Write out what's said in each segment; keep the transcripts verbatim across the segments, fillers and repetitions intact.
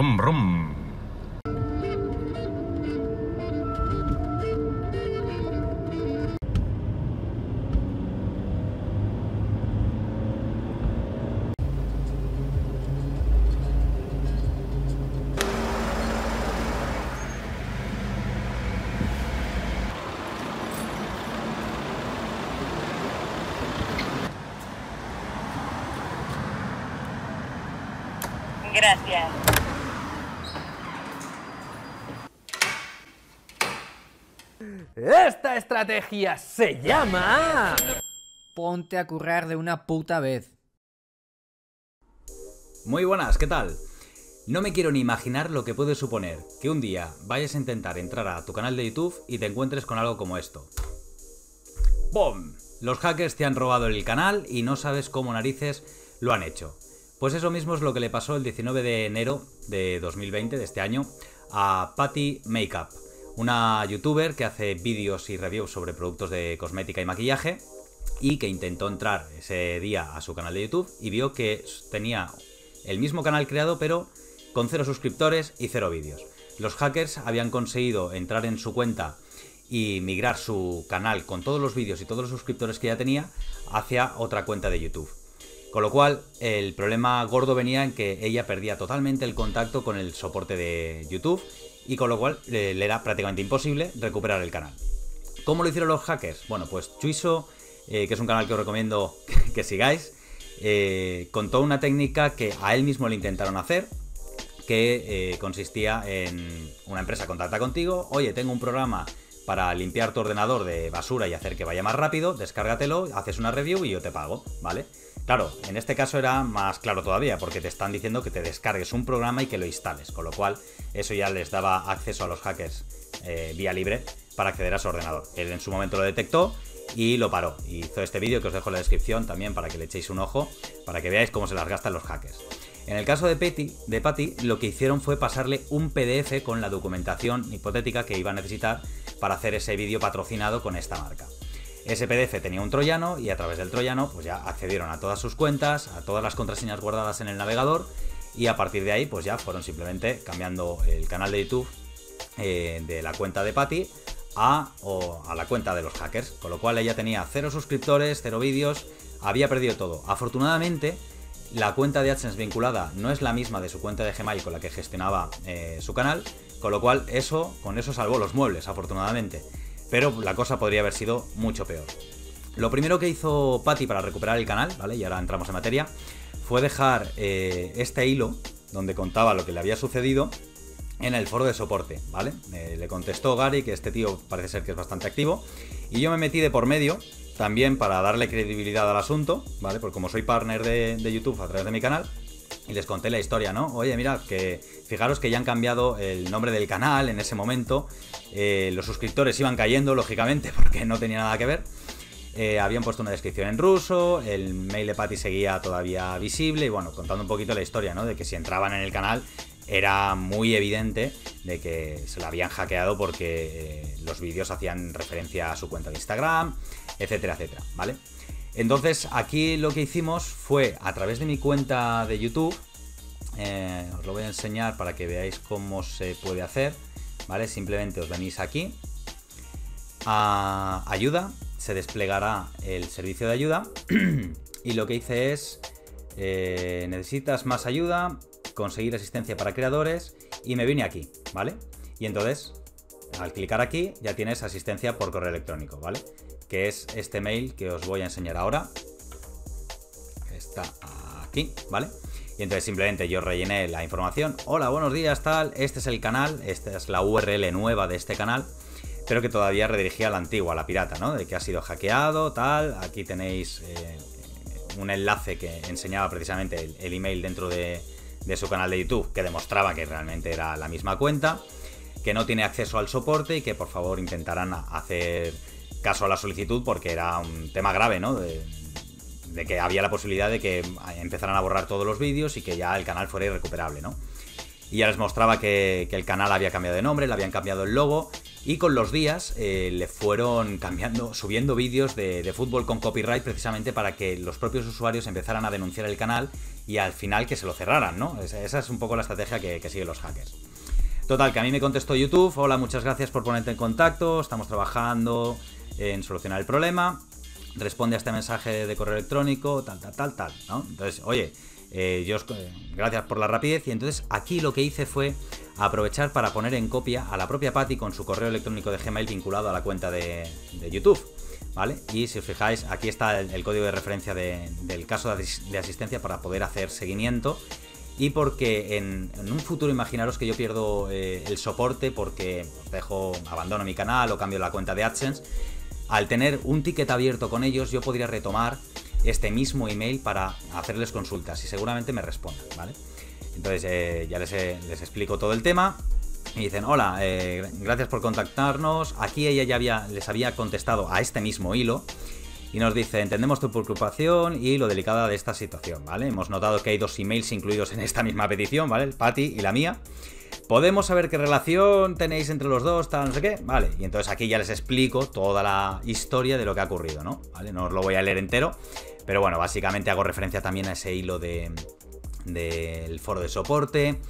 Brum, brum. Gracias. Esta estrategia se llama... Ponte a currar de una puta vez. Muy buenas, ¿qué tal? No me quiero ni imaginar lo que puede suponer que un día vayas a intentar entrar a tu canal de YouTube y te encuentres con algo como esto. ¡Bum! Los hackers te han robado el canal y no sabes cómo narices lo han hecho. Pues eso mismo es lo que le pasó el diecinueve de enero de dos mil veinte, de este año, a Paty Makeup, una youtuber que hace vídeos y reviews sobre productos de cosmética y maquillaje y que intentó entrar ese día a su canal de YouTube y vio que tenía el mismo canal creado pero con cero suscriptores y cero vídeos. Los hackers habían conseguido entrar en su cuenta y migrar su canal con todos los vídeos y todos los suscriptores que ya tenía hacia otra cuenta de YouTube. Con lo cual, el problema gordo venía en que ella perdía totalmente el contacto con el soporte de YouTube y con lo cual le, le era prácticamente imposible recuperar el canal. ¿Cómo lo hicieron los hackers? Bueno, pues Chuiso, eh, que es un canal que os recomiendo que, que sigáis, eh, contó una técnica que a él mismo le intentaron hacer, que eh, consistía en una empresa contacta contigo, oye, tengo un programa para limpiar tu ordenador de basura y hacer que vaya más rápido, descárgatelo, haces una review y yo te pago, ¿vale? Claro, en este caso era más claro todavía, porque te están diciendo que te descargues un programa y que lo instales, con lo cual eso ya les daba acceso a los hackers eh, vía libre para acceder a su ordenador. Él en su momento lo detectó y lo paró. Hizo este vídeo que os dejo en la descripción también para que le echéis un ojo, para que veáis cómo se las gastan los hackers. En el caso de Paty, de Paty, lo que hicieron fue pasarle un P D F con la documentación hipotética que iba a necesitar para hacer ese vídeo patrocinado con esta marca. Ese P D F tenía un troyano y a través del troyano pues ya accedieron a todas sus cuentas, a todas las contraseñas guardadas en el navegador y a partir de ahí pues ya fueron simplemente cambiando el canal de YouTube eh, de la cuenta de Paty a, o a la cuenta de los hackers, con lo cual ella tenía cero suscriptores, cero vídeos, había perdido todo. Afortunadamente la cuenta de AdSense vinculada no es la misma de su cuenta de Gmail con la que gestionaba eh, su canal, con lo cual eso, con eso salvó los muebles afortunadamente. Pero la cosa podría haber sido mucho peor. Lo primero que hizo Paty para recuperar el canal, ¿vale? Y ahora entramos en materia, fue dejar eh, este hilo donde contaba lo que le había sucedido en el foro de soporte, ¿vale? Eh, le contestó Gary, que este tío parece ser que es bastante activo, y yo me metí de por medio también para darle credibilidad al asunto, ¿vale? Porque como soy partner de, de YouTube a través de mi canal, y les conté la historia, ¿no? Oye, mirad, que fijaros que ya han cambiado el nombre del canal en ese momento. Eh, los suscriptores iban cayendo, lógicamente, porque no tenía nada que ver. Eh, habían puesto una descripción en ruso, el mail de Paty seguía todavía visible. Y bueno, contando un poquito la historia, ¿no? De que si entraban en el canal era muy evidente de que se la habían hackeado porque eh, los vídeos hacían referencia a su cuenta de Instagram, etcétera, etcétera, ¿vale? Entonces aquí lo que hicimos fue a través de mi cuenta de YouTube, eh, os lo voy a enseñar para que veáis cómo se puede hacer, ¿vale? Simplemente os venís aquí a ayuda, se desplegará el servicio de ayuda y lo que hice es eh, necesitas más ayuda, conseguir asistencia para creadores y me vine aquí, ¿vale? Y entonces al clicar aquí ya tienes asistencia por correo electrónico, ¿vale? Que es este mail que os voy a enseñar ahora. Está aquí, ¿vale? Y entonces simplemente yo rellené la información. Hola, buenos días, tal. Este es el canal. Esta es la U R L nueva de este canal. Pero que todavía redirigía a la antigua, a la pirata, ¿no? De que ha sido hackeado, tal. Aquí tenéis eh, un enlace que enseñaba precisamente el, el email dentro de, de su canal de YouTube. Que demostraba que realmente era la misma cuenta. Que no tiene acceso al soporte y que por favor intentarán hacer... caso a la solicitud porque era un tema grave, ¿no? De, de que había la posibilidad de que empezaran a borrar todos los vídeos y que ya el canal fuera irrecuperable, ¿no? Y ya les mostraba que, que el canal había cambiado de nombre, le habían cambiado el logo y con los días eh, le fueron cambiando, subiendo vídeos de, de fútbol con copyright precisamente para que los propios usuarios empezaran a denunciar el canal y al final que se lo cerraran, ¿no? Esa es un poco la estrategia que, que siguen los hackers. Total, que a mí me contestó YouTube: hola, muchas gracias por ponerte en contacto, estamos trabajando en solucionar el problema, responde a este mensaje de correo electrónico, tal, tal, tal, tal, ¿no? Entonces, oye, eh, yo os, eh, gracias por la rapidez. Y entonces aquí lo que hice fue aprovechar para poner en copia a la propia Paty con su correo electrónico de Gmail vinculado a la cuenta de, de YouTube, ¿vale? Y si os fijáis, aquí está el, el código de referencia de, del caso de asistencia para poder hacer seguimiento. Y porque en, en un futuro imaginaros que yo pierdo eh, el soporte porque os dejo, abandono mi canal o cambio la cuenta de AdSense, al tener un ticket abierto con ellos yo podría retomar este mismo email para hacerles consultas y seguramente me respondan, ¿vale? Entonces eh, ya les, les explico todo el tema y dicen: hola, eh, gracias por contactarnos. Aquí ella ya había, les había contestado a este mismo hilo y nos dice: entendemos tu preocupación y lo delicada de esta situación, ¿vale? Hemos notado que hay dos emails incluidos en esta misma petición, ¿vale? El Paty y la mía. ¿Podemos saber qué relación tenéis entre los dos, tal, no sé qué? Vale, y entonces aquí ya les explico toda la historia de lo que ha ocurrido, ¿no? Vale, no os lo voy a leer entero, pero bueno, básicamente hago referencia también a ese hilo de... del foro de soporte,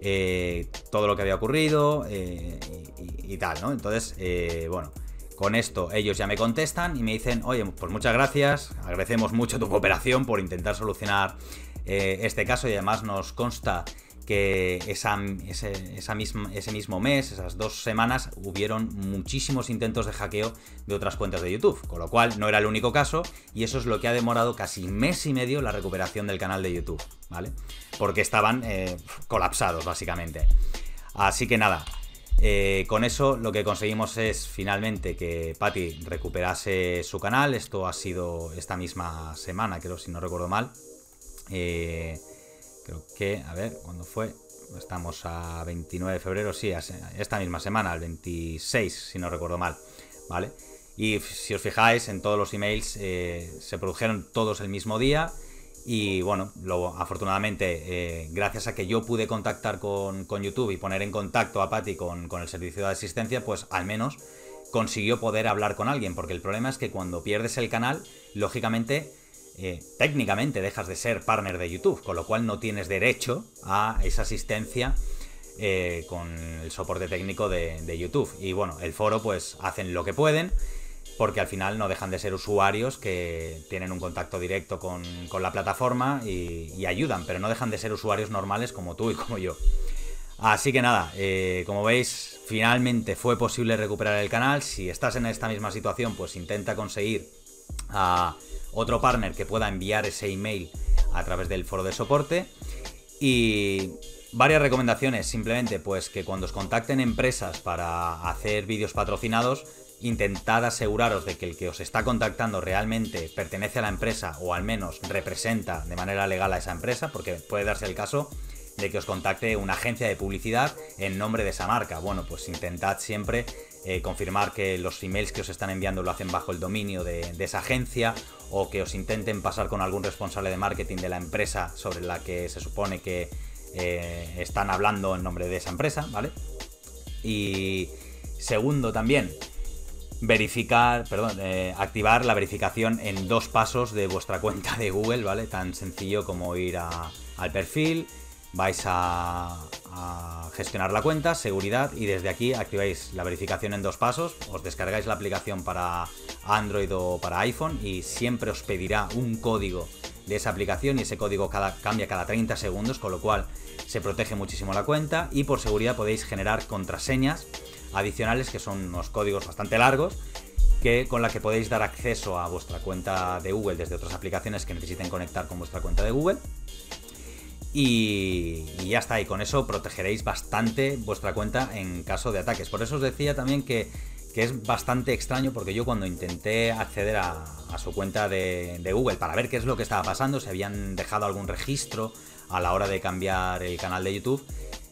eh, todo lo que había ocurrido eh, y, y, y tal, ¿no? Entonces, eh, bueno, con esto ellos ya me contestan y me dicen: oye, pues muchas gracias, agradecemos mucho tu cooperación por intentar solucionar eh, este caso, y además nos consta que esa, ese, esa misma, ese mismo mes, esas dos semanas, hubieron muchísimos intentos de hackeo de otras cuentas de YouTube, con lo cual no era el único caso, y eso es lo que ha demorado casi mes y medio la recuperación del canal de YouTube, ¿vale? Porque estaban eh, colapsados básicamente. Así que nada, eh, con eso lo que conseguimos es finalmente que Paty recuperase su canal. Esto ha sido esta misma semana, creo, si no recuerdo mal. eh... Creo que, a ver, ¿cuándo fue? Estamos a veintinueve de febrero, sí, esta misma semana, el veintiséis, si no recuerdo mal, ¿vale? Y si os fijáis, en todos los emails eh, se produjeron todos el mismo día y, bueno, luego, afortunadamente, eh, gracias a que yo pude contactar con, con YouTube y poner en contacto a Paty con, con el servicio de asistencia, pues al menos consiguió poder hablar con alguien, porque el problema es que cuando pierdes el canal, lógicamente... Eh, técnicamente dejas de ser partner de YouTube, con lo cual no tienes derecho a esa asistencia eh, con el soporte técnico de, de YouTube. Y bueno, el foro pues hacen lo que pueden, porque al final no dejan de ser usuarios que tienen un contacto directo con, con la plataforma y, y ayudan, pero no dejan de ser usuarios normales como tú y como yo. Así que nada, eh, como veis, finalmente fue posible recuperar el canal. Si estás en esta misma situación, pues intenta conseguir a otro partner que pueda enviar ese email a través del foro de soporte. Y varias recomendaciones, simplemente pues que cuando os contacten empresas para hacer vídeos patrocinados, intentad aseguraros de que el que os está contactando realmente pertenece a la empresa o al menos representa de manera legal a esa empresa, porque puede darse el caso de que os contacte una agencia de publicidad en nombre de esa marca. Bueno, pues intentad siempre eh, confirmar que los emails que os están enviando lo hacen bajo el dominio de, de esa agencia, o que os intenten pasar con algún responsable de marketing de la empresa sobre la que se supone que eh, están hablando en nombre de esa empresa, ¿vale? Y segundo, también verificar, perdón, eh, activar la verificación en dos pasos de vuestra cuenta de Google, ¿vale? Tan sencillo como ir a, al perfil, vais a, a gestionar la cuenta, seguridad, y desde aquí activáis la verificación en dos pasos, os descargáis la aplicación para Android o para iPhone y siempre os pedirá un código de esa aplicación, y ese código cada, cambia cada treinta segundos, con lo cual se protege muchísimo la cuenta. Y por seguridad podéis generar contraseñas adicionales, que son unos códigos bastante largos, que con la que podéis dar acceso a vuestra cuenta de Google desde otras aplicaciones que necesiten conectar con vuestra cuenta de Google. Y ya está, y con eso protegeréis bastante vuestra cuenta en caso de ataques. Por eso os decía también que, que es bastante extraño, porque yo cuando intenté acceder a, a su cuenta de, de Google para ver qué es lo que estaba pasando, si habían dejado algún registro a la hora de cambiar el canal de YouTube,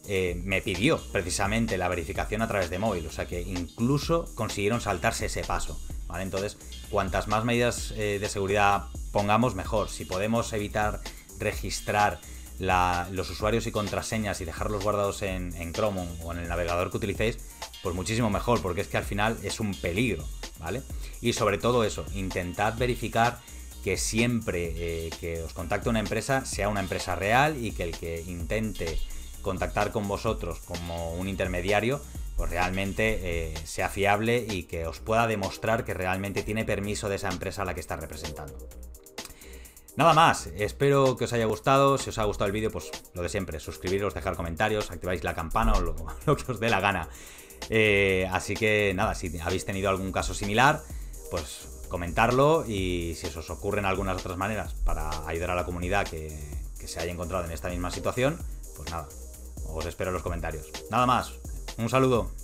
eh, me pidió precisamente la verificación a través de móvil, o sea que incluso consiguieron saltarse ese paso, ¿vale? Entonces, cuantas más medidas eh, de seguridad pongamos, mejor. Si podemos evitar registrar La, los usuarios y contraseñas y dejarlos guardados en, en Chrome o en el navegador que utilicéis, pues muchísimo mejor, porque es que al final es un peligro, ¿vale? Y sobre todo eso, intentad verificar que siempre eh, que os contacte una empresa sea una empresa real y que el que intente contactar con vosotros como un intermediario pues realmente eh, sea fiable y que os pueda demostrar que realmente tiene permiso de esa empresa a la que está representando. Nada más, espero que os haya gustado. Si os ha gustado el vídeo, pues lo de siempre, suscribiros, dejar comentarios, activáis la campana o lo, lo que os dé la gana. Eh, así que nada, si habéis tenido algún caso similar, pues comentarlo, y si os ocurren algunas otras maneras para ayudar a la comunidad que, que se haya encontrado en esta misma situación, pues nada, os espero en los comentarios. Nada más, un saludo.